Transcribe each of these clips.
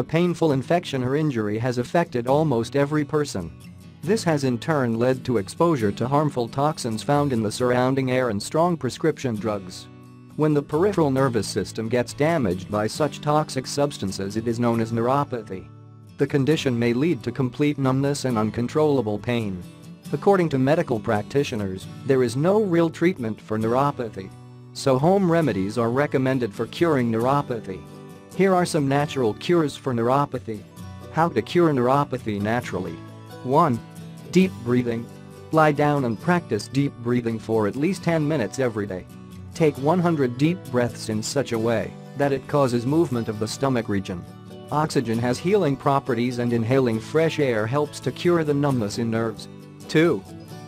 A painful infection or injury has affected almost every person. This has in turn led to exposure to harmful toxins found in the surrounding air and strong prescription drugs. When the peripheral nervous system gets damaged by such toxic substances, it is known as neuropathy. The condition may lead to complete numbness and uncontrollable pain. According to medical practitioners, there is no real treatment for neuropathy. So home remedies are recommended for curing neuropathy. Here are some natural cures for neuropathy. How to cure neuropathy naturally. 1. Deep breathing. Lie down and practice deep breathing for at least 10 minutes every day. Take 100 deep breaths in such a way that it causes movement of the stomach region. Oxygen has healing properties, and inhaling fresh air helps to cure the numbness in nerves. 2.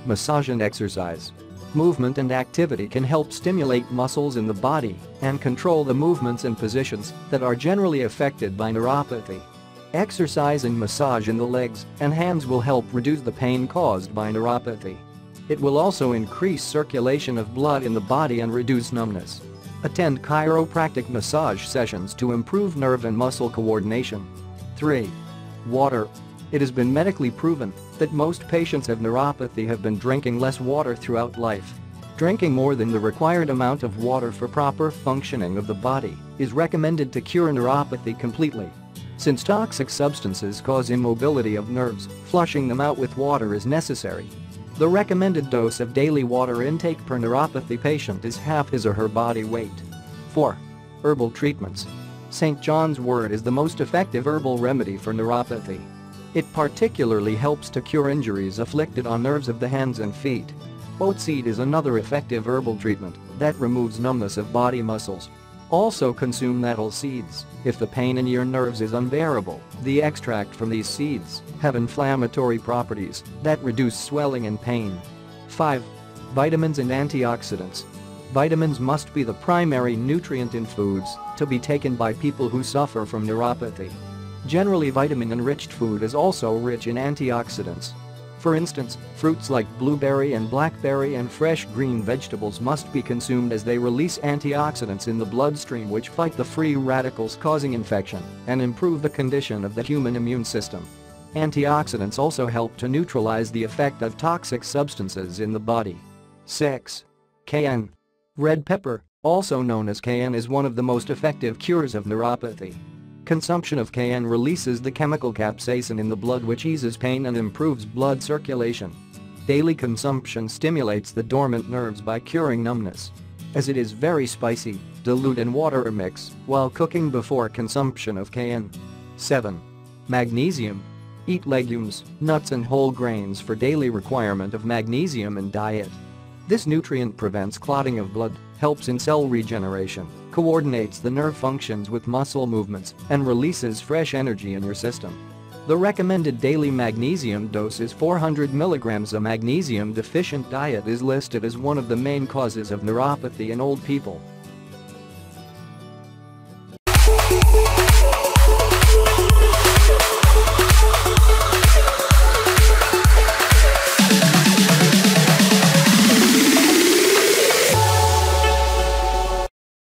Massage and exercise. Movement and activity can help stimulate muscles in the body and control the movements and positions that are generally affected by neuropathy. Exercise and massage in the legs and hands will help reduce the pain caused by neuropathy. It will also increase circulation of blood in the body and reduce numbness. Attend chiropractic massage sessions to improve nerve and muscle coordination. 3. Water. It has been medically proven that most patients of neuropathy have been drinking less water throughout life. Drinking more than the required amount of water for proper functioning of the body is recommended to cure neuropathy completely. Since toxic substances cause immobility of nerves, flushing them out with water is necessary. The recommended dose of daily water intake per neuropathy patient is half his or her body weight. 4. Herbal treatments. St. John's wort is the most effective herbal remedy for neuropathy. It particularly helps to cure injuries afflicted on nerves of the hands and feet. Oat seed is another effective herbal treatment that removes numbness of body muscles. Also consume nettle seeds. If the pain in your nerves is unbearable, the extract from these seeds have inflammatory properties that reduce swelling and pain. 5. Vitamins and antioxidants. Vitamins must be the primary nutrient in foods to be taken by people who suffer from neuropathy. Generally, vitamin-enriched food is also rich in antioxidants. For instance, fruits like blueberry and blackberry and fresh green vegetables must be consumed, as they release antioxidants in the bloodstream which fight the free radicals causing infection and improve the condition of the human immune system. Antioxidants also help to neutralize the effect of toxic substances in the body. 6. Cayenne. Red pepper, also known as cayenne, is one of the most effective cures of neuropathy. Consumption of cayenne releases the chemical capsaicin in the blood, which eases pain and improves blood circulation. Daily consumption stimulates the dormant nerves by curing numbness. As it is very spicy, dilute in water or mix while cooking before consumption of cayenne. 7. Magnesium. Eat legumes, nuts and whole grains for daily requirement of magnesium in diet. This nutrient prevents clotting of blood, helps in cell regeneration, coordinates the nerve functions with muscle movements, and releases fresh energy in your system. The recommended daily magnesium dose is 400 milligrams. A magnesium-deficient diet is listed as one of the main causes of neuropathy in old people.